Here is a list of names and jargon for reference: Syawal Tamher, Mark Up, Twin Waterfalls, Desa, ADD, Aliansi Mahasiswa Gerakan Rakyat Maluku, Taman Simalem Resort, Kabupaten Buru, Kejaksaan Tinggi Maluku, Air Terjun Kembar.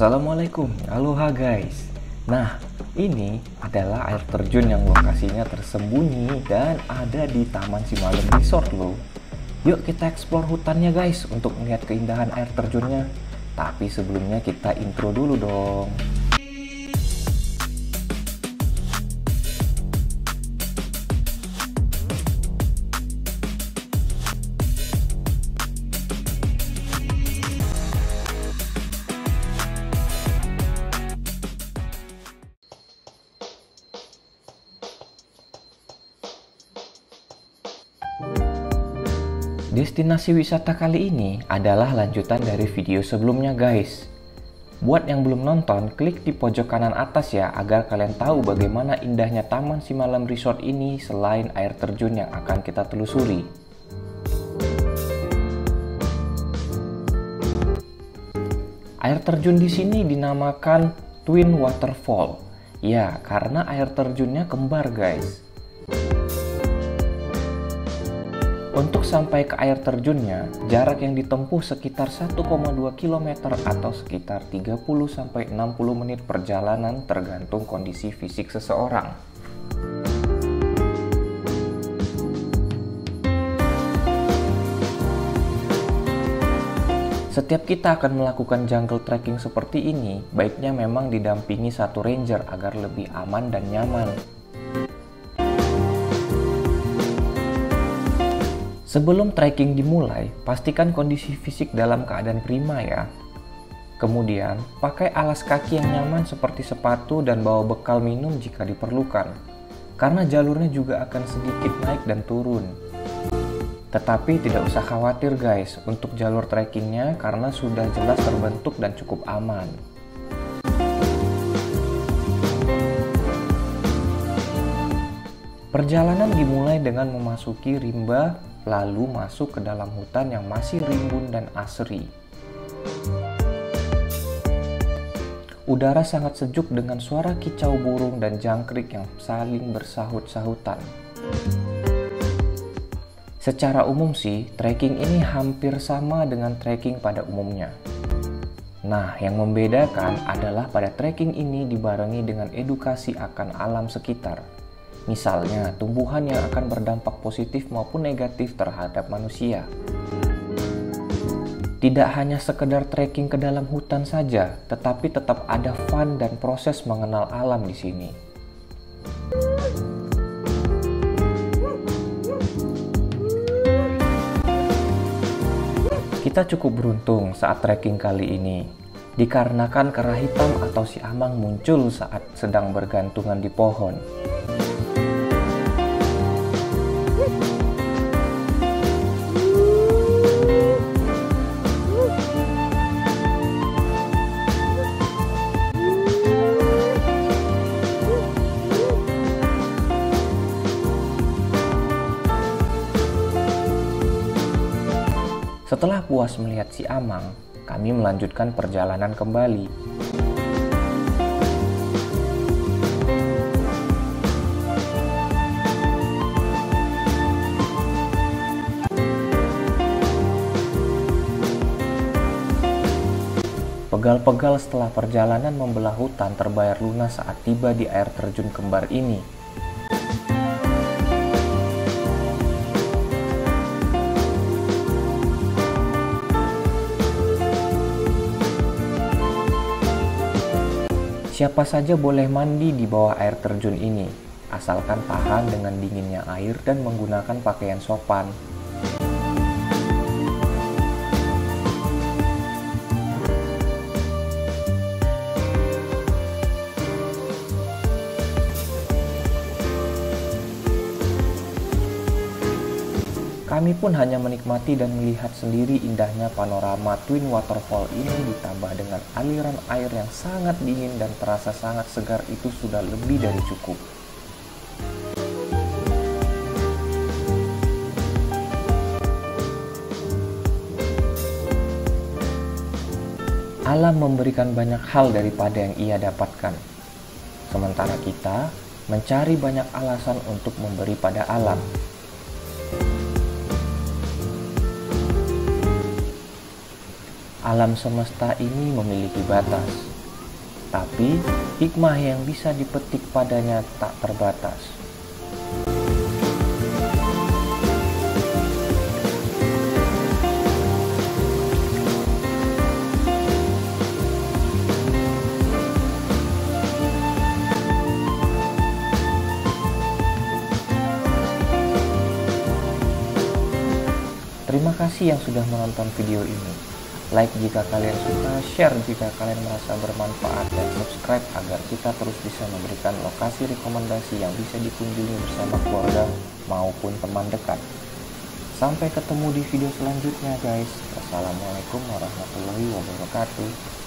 Assalamualaikum, aloha guys. Nah, ini adalah air terjun yang lokasinya tersembunyi dan ada di Taman Simalem Resort loh. Yuk kita explore hutannya guys untuk melihat keindahan air terjunnya. Tapi sebelumnya kita intro dulu dong. Destinasi wisata kali ini adalah lanjutan dari video sebelumnya guys. Buat yang belum nonton, klik di pojok kanan atas ya agar kalian tahu bagaimana indahnya Taman Simalem Resort ini selain air terjun yang akan kita telusuri. Air terjun di sini dinamakan Twin Waterfall. Ya, karena air terjunnya kembar guys. Untuk sampai ke air terjunnya, jarak yang ditempuh sekitar 1,2 km atau sekitar 30-60 menit perjalanan tergantung kondisi fisik seseorang. Setiap kita akan melakukan jungle trekking seperti ini, baiknya memang didampingi satu ranger agar lebih aman dan nyaman. Sebelum trekking dimulai, pastikan kondisi fisik dalam keadaan prima ya. Kemudian, pakai alas kaki yang nyaman seperti sepatu dan bawa bekal minum jika diperlukan. Karena jalurnya juga akan sedikit naik dan turun. Tetapi tidak usah khawatir guys untuk jalur trekkingnya karena sudah jelas terbentuk dan cukup aman. Perjalanan dimulai dengan memasuki rimba, lalu masuk ke dalam hutan yang masih rimbun dan asri. Udara sangat sejuk dengan suara kicau burung dan jangkrik yang saling bersahut-sahutan. Secara umum sih, trekking ini hampir sama dengan trekking pada umumnya. Nah, yang membedakan adalah pada trekking ini dibarengi dengan edukasi akan alam sekitar. Misalnya, tumbuhan yang akan berdampak positif maupun negatif terhadap manusia. Tidak hanya sekedar trekking ke dalam hutan saja, tetapi tetap ada fun dan proses mengenal alam di sini. Kita cukup beruntung saat trekking kali ini, dikarenakan kera hitam atau si amang muncul saat sedang bergantungan di pohon. Setelah puas melihat si amang, kami melanjutkan perjalanan kembali. Pegal-pegal setelah perjalanan membelah hutan terbayar lunas saat tiba di air terjun kembar ini. Siapa saja boleh mandi di bawah air terjun ini, asalkan tahan dengan dinginnya air dan menggunakan pakaian sopan. Kami pun hanya menikmati dan melihat sendiri indahnya panorama Twin Waterfall ini ditambah dengan aliran air yang sangat dingin dan terasa sangat segar itu sudah lebih dari cukup. Alam memberikan banyak hal daripada yang ia dapatkan. Sementara kita mencari banyak alasan untuk memberi pada alam. Alam semesta ini memiliki batas, tapi hikmah yang bisa dipetik padanya tak terbatas. Terima kasih yang sudah menonton video ini. Like jika kalian suka, share jika kalian merasa bermanfaat, dan subscribe agar kita terus bisa memberikan lokasi rekomendasi yang bisa dikunjungi bersama keluarga maupun teman dekat. Sampai ketemu di video selanjutnya guys. Wassalamualaikum warahmatullahi wabarakatuh.